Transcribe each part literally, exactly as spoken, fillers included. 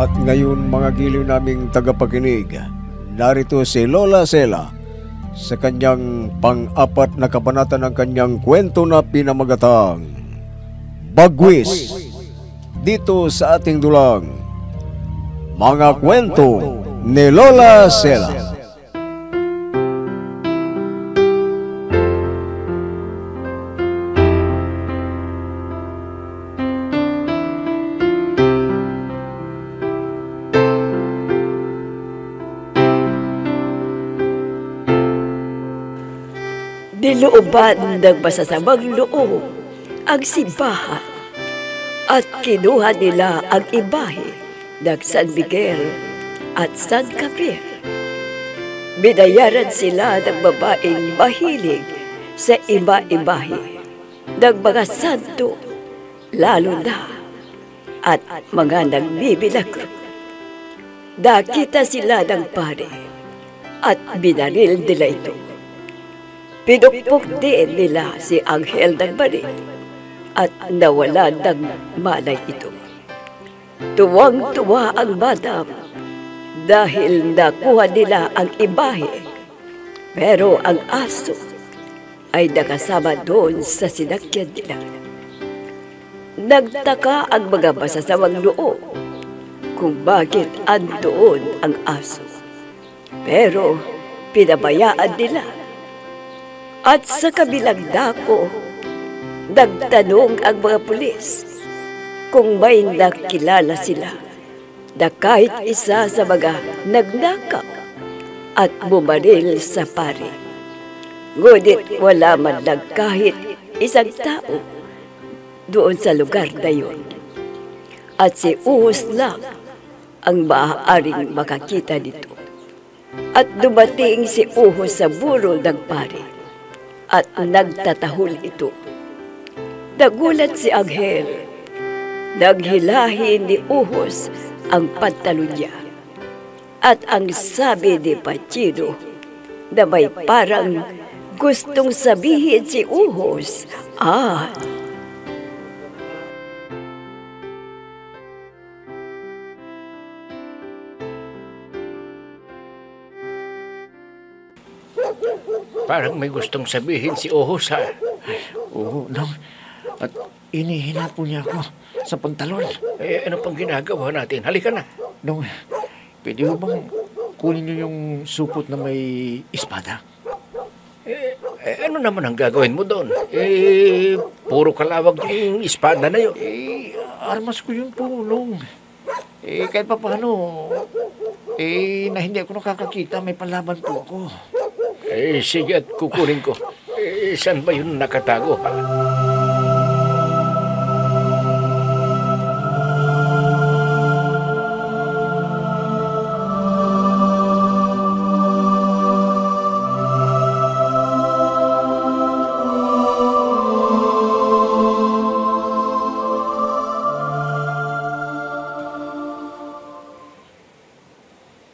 At ngayon mga giliw naming tagapakinig, narito si Lola Sela sa kanyang pang-apat na kabanata ng kanyang kwento na pinamagatang Bagwis, dito sa ating dulang Mga Kwento ni Lola Sela. Nilooban ng masasamang loob ang simbahan at kinuha nila ang imahe ng San Miguel at San Capir. Binayaran sila ng babaeng mahilig sa iba-imahe ng mga santo, lalo na at mga nagbibilagro. Nakita sila ng pare at binaril nila ito. Pinukpok din nila si Anghel ng Baril at nawala ng malay ito. Tuwang-tuwa ang madam dahil nakuha nila ang ibahe, pero ang aso ay nakasama doon sa sinakyan nila. Nagtaka ang mga masasamang loob kung bakit andoon ang aso, pero pinabayaan nila. At sa kabilang dako, nagtanong ang mga pulis kung may nakilala sila na kahit isa sa mga nagnakaw at bumaril sa pare. Ngunit wala man lang kahit isang tao doon sa lugar na yun. At si Uhos lang ang maaaring makakita nito. At dumating si Uhos sa burol ng pare at nagtatahol ito. Nagulat si Anghel. Naghilahin ni Uhos ang pantalon niya. At ang sabi ni Pachino na may parang gustong sabihin si Uhos, ah, parang may gustong sabihin si Uhos, ha? Oo, Dong. At inihina po niya ako sa pantalon. Eh, ano pang ginagawa natin? Halika na. Dong, pwede mo bang kunin niyo yung supot na may espada? Eh, eh ano naman ang gagawin mo doon? Eh, puro kalawag yung espada na yun. Eh, armas ko yun po, Dong. Eh, kahit pa paano, eh, na hindi ako nakakakita, may palaban po ako. Eh, sige at kukunin ko. Eh, saan ba yun nakatago?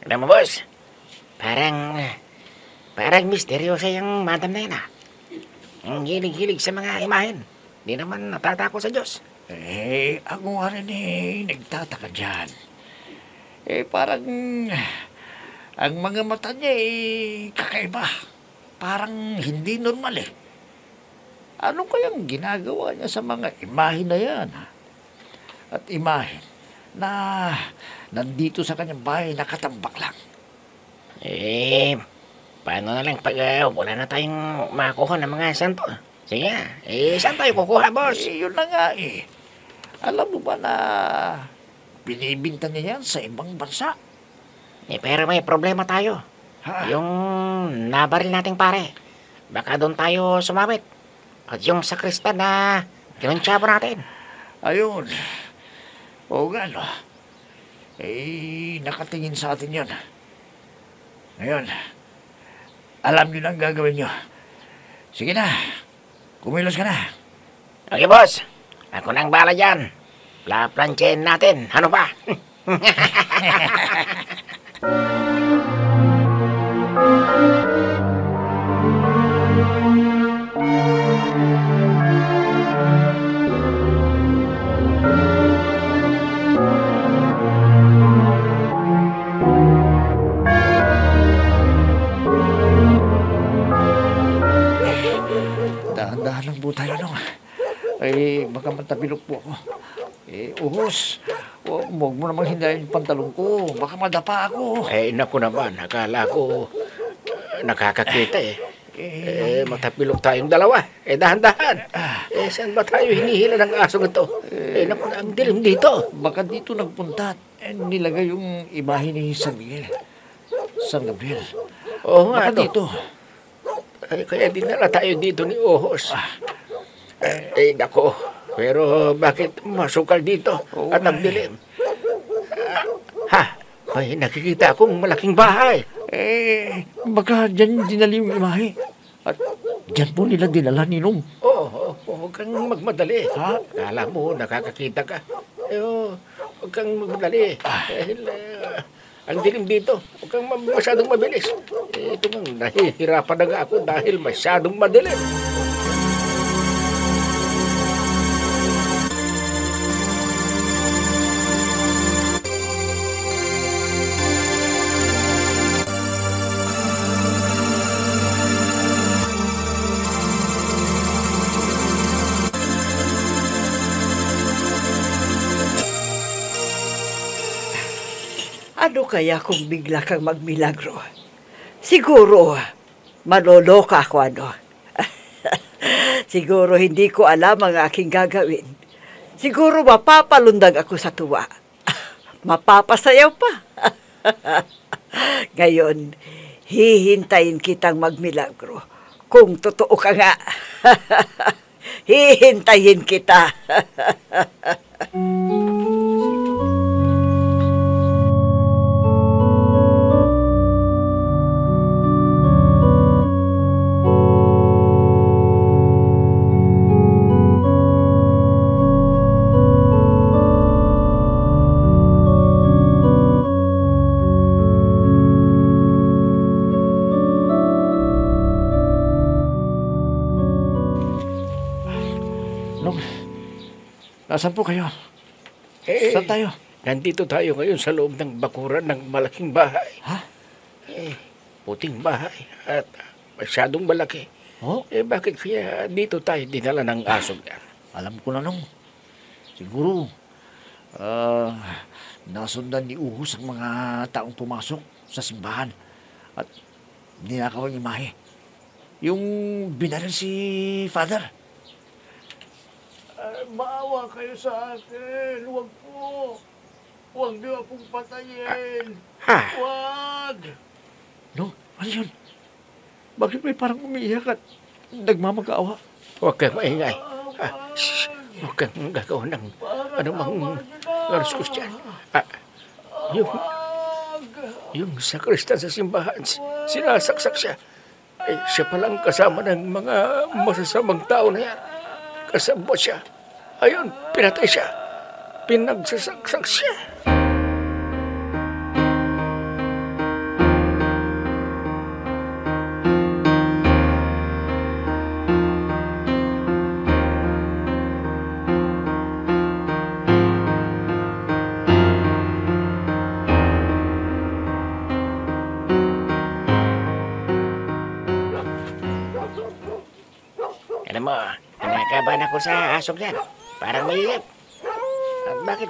Alam mo, boss? Parang... Parang misteryosa yung Madam Nena. Ang hilig-hilig sa mga imahin. Di naman natatako sa Diyos. Eh, ako nga rin eh, nagtataka dyan. Eh, parang... Ang mga mata niya eh, kakaiba. Parang hindi normal eh. Ano kayang ginagawa niya sa mga imahin na yan? Ha? At imahin na nandito sa kanyang bahay, nakatambak lang. Eh... Paano na lang pag uh, wala na tayong makuha ng mga santo? Sige, eh, saan tayo kukuha, boss? Eh, yun na nga eh. Alam mo ba na binibinta niya yan sa ibang bansa? Eh, pero may problema tayo. Ha? Yung nabaril nating pare, baka doon tayo sumamit. At yung sakristan na kinuntsabo natin. Ayun. O gano. Eh, nakatingin sa atin yun. Ngayon, alam nyo na ang gagawin nyo. Sige na. Kumilos ka na. Okay, boss. Ako na ang bala dyan. Plaplansyahin natin. Ano pa? po tayo nung. Ay, magkamatapilok po ako. Eh, uhos. Huwag mo namang hindahin yung pantalong ko. Baka madapa ako. Eh, naku naman. Akala ko nakakakita eh. Eh, eh matapilok tayong dalawa. Eh, dahan-dahan. Eh, saan ba tayo hinihila ng asong ito? Eh, naku, ang dilim dito. Baka dito nagpunta eh, nilagay yung imahe ni San Miguel. San Gabriel. Oo nga, baka ano? Dito. Ay, kaya dinala tayo dito ni Ohos. Ah. Eh, eh, dako. Pero bakit masukal dito oh, at nagdilim? Ha? May nakikita akong malaking bahay. Eh, baka dyan dinali yung imahe. At dyan po nila dinala ni Nung. Oo, huwag kang magmadali. Ha? Kala mo, nakakakita ka. Eh, huwag kang magmadali. Ah. Eh, ang dilim dito, huwag kang masyadong mabilis. Eh, ito nang nahihirapan na ako dahil masyadong madilim. Ano kaya kung bigla kang magmilagro? Siguro, maloloka ako ano. Siguro hindi ko alam ang aking gagawin. Siguro mapapalundag ako sa tuwa. Mapapasayaw pa. Ngayon, hihintayin kitang magmilagro. Kung totoo ka nga, hihintayin kita. Saan po kayo? Eh, saan tayo? Nandito tayo ngayon sa loob ng bakuran ng malaking bahay. Ha? Eh, puting bahay at masyadong malaki. Oh? Eh, bakit kaya dito tayo dinala ng asog? Alam ko na nung. Siguro, uh, nasundan ni Uhus ang mga taong pumasok sa simbahan at ninakaw ang imahe. Yung binaril si Father. Ay, maawa kayo sa akin. Huwag po. Huwag niyo akong patayin. Ha? Huwag. No? Ano yun? Bakit may parang umiiyak at nagmamag-aawa? Huwag kang maingay. Ah, shh. Huwag kang gagawa ng anumang laras ko siya. Ah, yung, yung sakristan sa simbahan, sinasaksak siya. Eh, siya palang kasama ng mga masasamang tao na yan. Kasabot siya. Ayun, pinatay siya. Pinagsasaksak siya. Alam mo, nakaban ako sa asog yan. Parang malilip. At bakit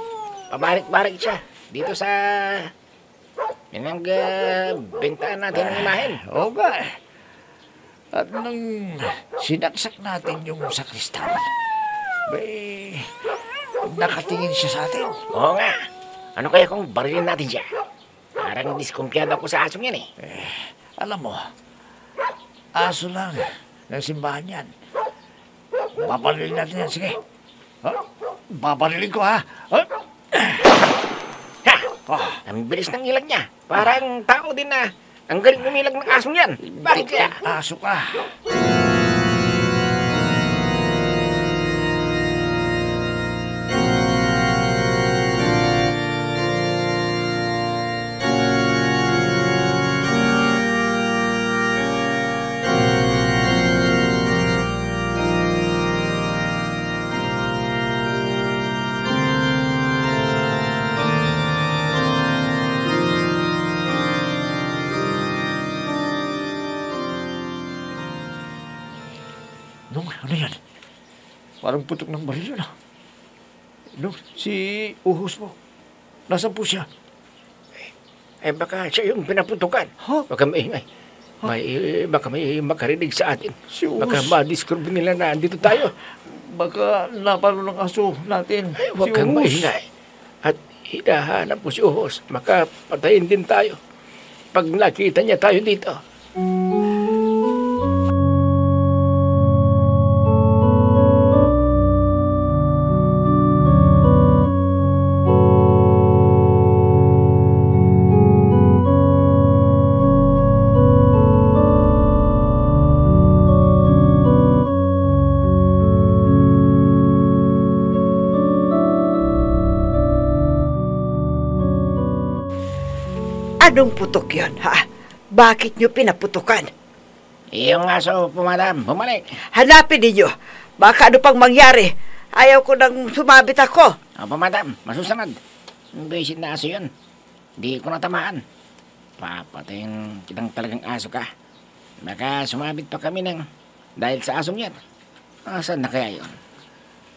pabalik-balik siya dito sa minang uh, bintaan natin ng imahin? Oo ba? At nung sinaksak natin yung sakristan, may nakatingin siya sa atin. Oo nga. Ano kaya kung barilin natin siya? Parang diskumpiyado ako sa asong yan eh. eh. Alam mo, aso lang ng simbahan yan. Babarilin natin yan, sige. Oh, babarilin ko, ha? Oh. Ha! Oh. Ang bilis ng ilag niya. Parang tao din na ang galing umilag ng asong yan. Bakit kaya? Aso ka. Parang putok ng baril na. No, si Uhus mo. Nasaan po siya? Eh, baka siya yung pinaputukan. Huh? Baka may, may, huh? may, baka may makarinig sa atin. Si Uhus. Baka ma-discover nila na andito tayo. Baka napalo ng aso natin. Ay, huwag si kang maingay. At hinahanap mo si Uhus. Baka patayin din tayo pag nakita niya tayo dito. Anong putok yun, ha? Bakit nyo pinaputukan? Iyong aso po, madam. Bumalik. Hanapin ninyo. Baka ano pang mangyari. Ayaw ko nang sumabit ako. Opo, madam. Masusunod. Ang bisit na aso yun. Hindi ko natamaan. Papatayin kitang talagang aso ka. Baka sumabit pa kami ng dahil sa asong yan. Asan na kaya yun?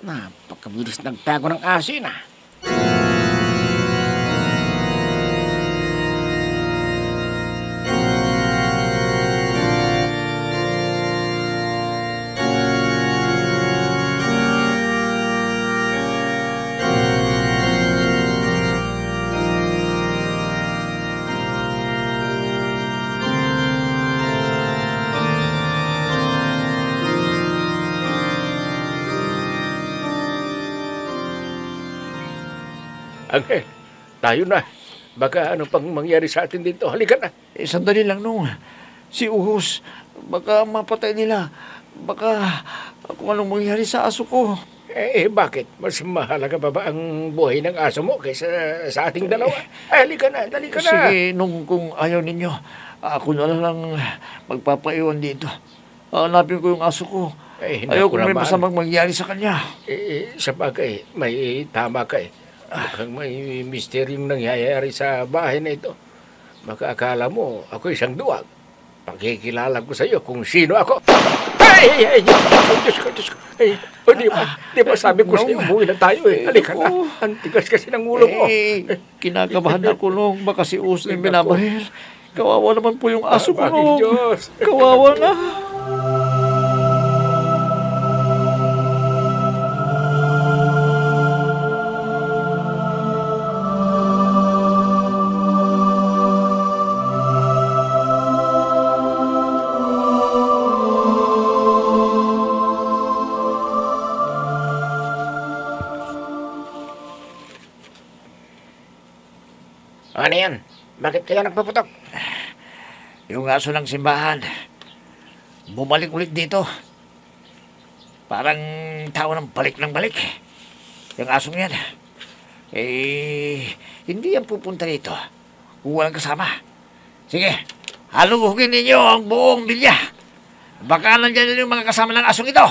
Napakabilis nagtago ng aso yun, ha? Angel, tayo na. Baka ano pang mangyari sa atin dito. Halika na. Eh, sandali lang nung. Si Uhus, baka mapatay nila. Baka kung anong mangyari sa aso ko. Eh, eh bakit? Mas mahalaga ba ba ang buhay ng aso mo kaysa sa ating dalawa? Eh, halika na, halika na. Sige, nung kung ayaw ninyo, ako na lang magpapaiwan dito. Hanapin ko yung aso ko. Eh, ayaw ko may masamang mangyari sa kanya. Eh, eh, sa bagay, may tama ka eh. Bukang may misteryong nangyayari sa bahay na ito. Baka akala mo, ako isang duwag. Pagkikilala ko sa iyo kung sino ako. Ay! Ay! Ay! Diyos ko, Diyos ko. Ay! O di ba? Di ba sabi ko sa iyo, umuwi na tayo eh. Halika na. Ang tigas kasi ng ulo ko. Eh, kinakabahan ako nung baka si Usling binabaril. Kawawa naman po yung aso ko nung. Kawawa na. Ano yan? Bakit kayo nagpaputok? Yung aso ng simbahan, bumalik ulit dito. Parang tao ng balik ng balik. Yung asong yan, eh, hindi yan pupunta dito. Walang kasama. Sige, haluhugin ninyo ang buong bilya. Baka nandiyan yung mga kasama ng asong ito.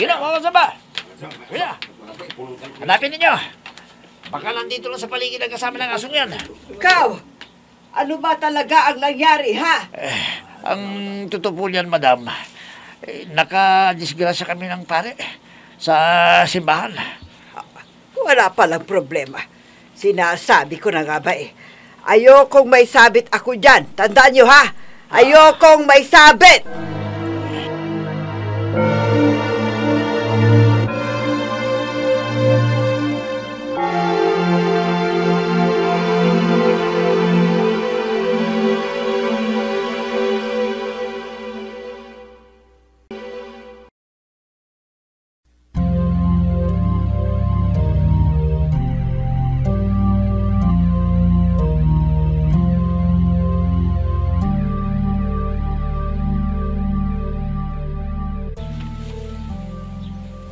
Yun ang mga kasama. Hanapin ninyo. Baka nandito lang sa paligid ang kasama ng asong yan. Ikaw! Ano ba talaga ang nangyari, ha? Eh, ang totoo po yan, madam. Eh, nakadisgrasya kami ng pare sa simbahan. Wala palang problema. Sinasabi ko na nga ba eh. Ayokong may sabit ako dyan. Tandaan nyo, ha? Ayokong may sabit!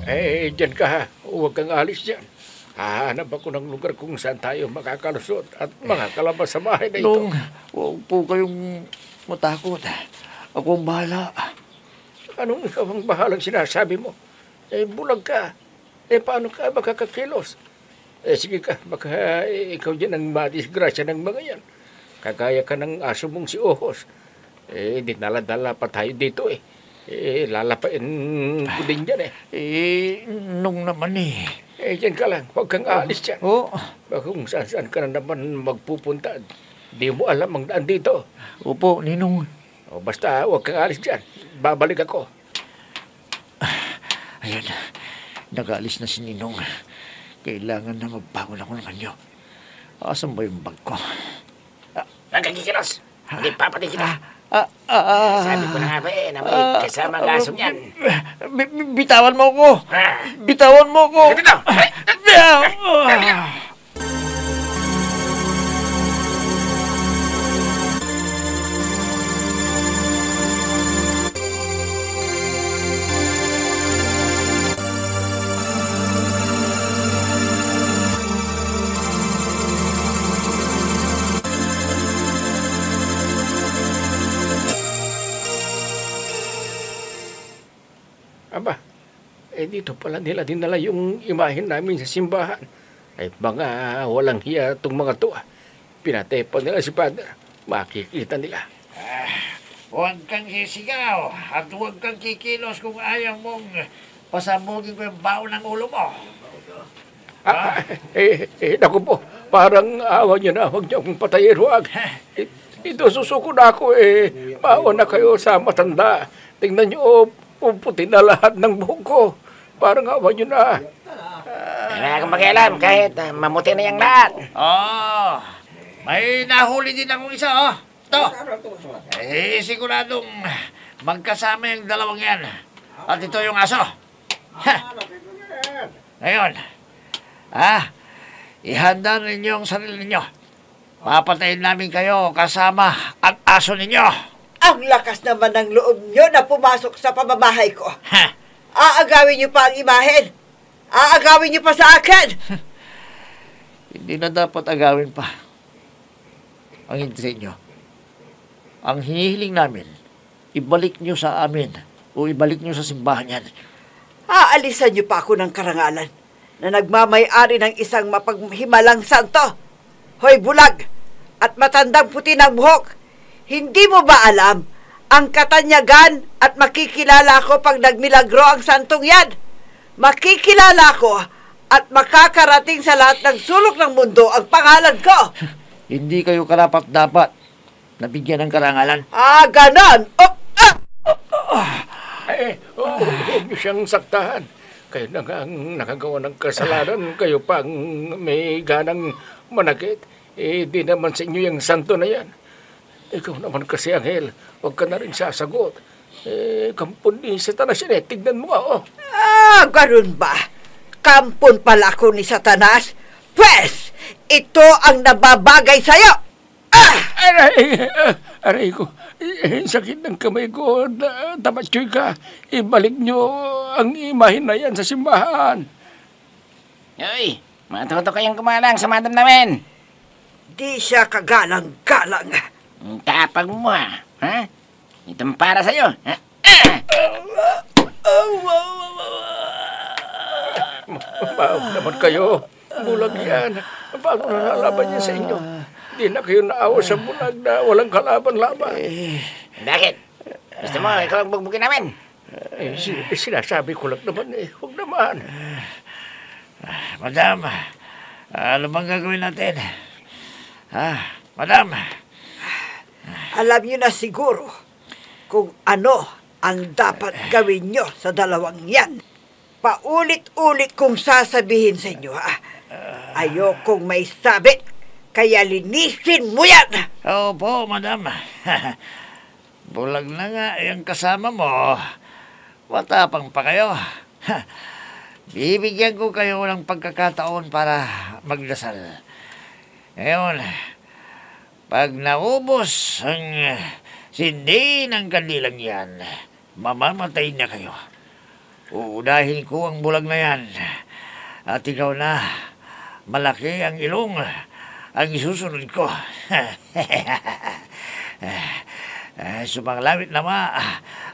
Eh, dyan ka ha. Huwag kang alis dyan. Hahanap ako ng lugar kung saan tayo makakalusot at makakalabas sa bahay na ito. Nung, huwag po kayong matakot. Ako ang bahala. Anong ikaw ang bahalang sinasabi mo? Eh, bulag ka. Eh, paano ka makakakilos? Eh, sige ka. Baka eh, ikaw dyan ang madisgrasya ng mga yan. Kagaya ka ng aso mong si Ohos. Eh, dinala-dala pa tayo dito eh. Eh, lalapain ko din dyan eh. Eh, nung naman eh. Eh, dyan ka lang. Huwag kang aalis dyan. Oo. Oh. Baka kung saan-saan ka na naman magpupunta, di mo alam ang daan dito. Opo, Ninong. O, basta huwag kang aalis dyan. Babalik ako. Ayan. Nag-aalis na si Ninong. Kailangan na magbangon ako ng kanyo. Asan ba yung bag ko? Nagkakikilos. Hindi papatay kita. Ah. Ah, ah, ah, sabi ko na nga ba eh, na may ah, kasama ang aso niyan. Bitawan mo ko! Ha? Bitawan mo ko! Bitaw! Bitaw! Aba, eh dito pala nila dinala yung imahin namin sa simbahan. Ay mga walang hiya itong mga to. Pinatepan nila si Father. Makikita nila. Ah, huwag kang sisigaw at huwag kang kikilos kung ayaw mong pasabugin ko yung baon ng ulo mo. Ah, ah, eh, eh, naku po. Parang awa niyo na. Huwag niyo akong patayin. Huwag. Ito susuko na ako eh. Baon na kayo sa matanda. Tingnan niyo oh. Pumputin na lahat ng buhok ko. Parang awan nyo na. Wala uh, akong mag-alam kahit uh, mamuti na yung lahat. Oh, may nahuli din akong isa, oh. Ito. Eh, siguradong magkasama yung dalawang yan. At ito yung aso. Ha. Ngayon, ah, ihanda ninyo ang sarili ninyo. Papatayin namin kayo kasama ang aso ninyo. Ang lakas naman ng loob nyo na pumasok sa pamamahay ko. Ha? Aagawin nyo pa ang imahen. Aagawin nyo pa sa akin. Hindi na dapat agawin pa. Ang hindi nyo. Ang hinihiling namin, ibalik nyo sa amin o ibalik nyo sa simbahan yan. Aalisan nyo pa ako ng karangalan na nagmamay-ari ng isang mapaghimalang santo. Hoy bulag at matandang puti ng buhok. Hindi mo ba alam ang katanyagan at makikilala ko pag nagmilagro ang santong yan? Makikilala ko at makakarating sa lahat ng sulok ng mundo ang pangalan ko. Hindi kayo karapat-dapat nabigyan ng karangalan. Ah, ganon! Oh, ah! Oh, oh. Ay, oh, huwag niyo siyang saktahan. Kayo na nga ang nakagawa ng kasalanan. Kayo pang may ganang manakit. Eh, di naman sa inyo yung santo na yan. Ikaw naman kasi, Angel. Huwag ka na rin sasagot. Eh, kampon ni Satanas yan eh. Tignan mo nga, oh. Ah, ganun ba? Kampon pala ako ni Satanas? Pwes, ito ang nababagay sa'yo. Ah! Aray, aray ko. Sakit ng kamay ko. Tamatsoy ka. Ibalik nyo ang imahin na yan sa simbahan. Ay, matuto kayong kumalang sa madam namin. Di siya kagalang-galang. Ang tapag mo, ha? Ha? Itong para sa'yo, ha? Mabaw naman kayo. Bulag yan. Paano nalaban niya sa inyo? Hindi na kayo naawa sa bulag na walang kalaban-laban. Bakit? Gusto mo, ikaw ang bugbugin namin? Eh, sinasabi ko lang naman eh. Huwag naman. Madam, ano bang gagawin natin? Ha? Madam, alam nyo na siguro kung ano ang dapat gawin nyo sa dalawang yan. Paulit-ulit kong sasabihin sa inyo, ha? Ayokong may sabi, kaya linisin mo yan! Opo, madam. Bulag na nga yung kasama mo. Matapang pa kayo. Bibigyan ko kayo ng pagkakataon para magdasal. Ngayon, pag naubos ang sindi ng kandilang yan, mamamatay na kayo. Uunahin ko ang bulag na yan. At ikaw na, malaki ang ilong ang isusunod ko. Sumanglawit naman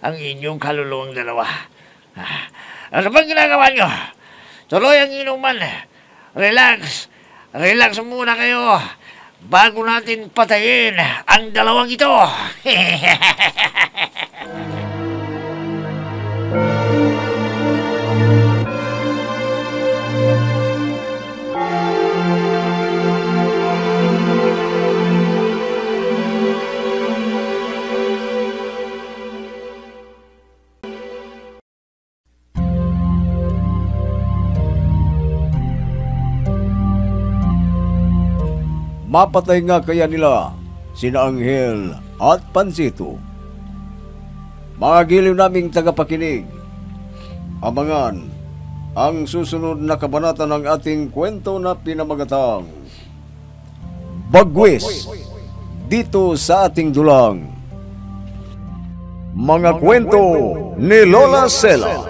ang inyong kaluluwang dalawa. Ano bang ginagawa nyo? Tuloy ang inuman. Relax. Relax muna kayo. Bago natin patayin ang dalawang ito. Mapatay nga kaya nila sina Anghel at Pansito. Mga giliw naming tagapakinig, abangan ang susunod na kabanata ng ating kwento na pinamagatang Bagwis, dito sa ating dulang. Mga Kwento ni Lola Sela.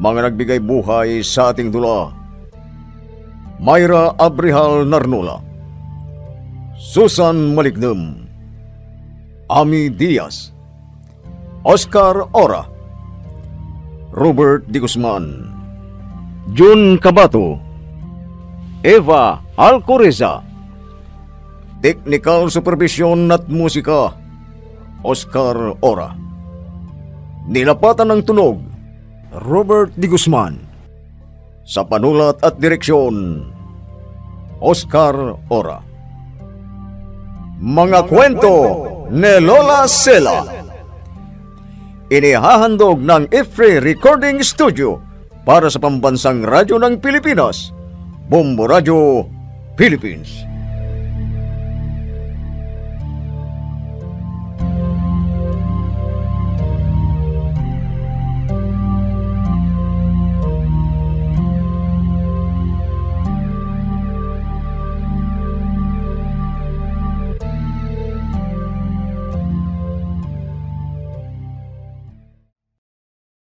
Mga nagbigay buhay sa ating dula: Mayra Abrihal Narnola, Susan Malignum, Amy Diaz, Oscar Ora, Robert D. Guzman, Jun Cabato, Eva Alcoreza. Technical supervision at musika, Oscar Ora. Nilapatan ng tunog, Robert D. Guzman. Sa panulat at direksyon, Oscar Ora. Mga Kwento ni Lola Sela. Inihahandog ng Ifri Recording Studio para sa Pambansang Radyo ng Pilipinas, Bombo Radyo, Philippines.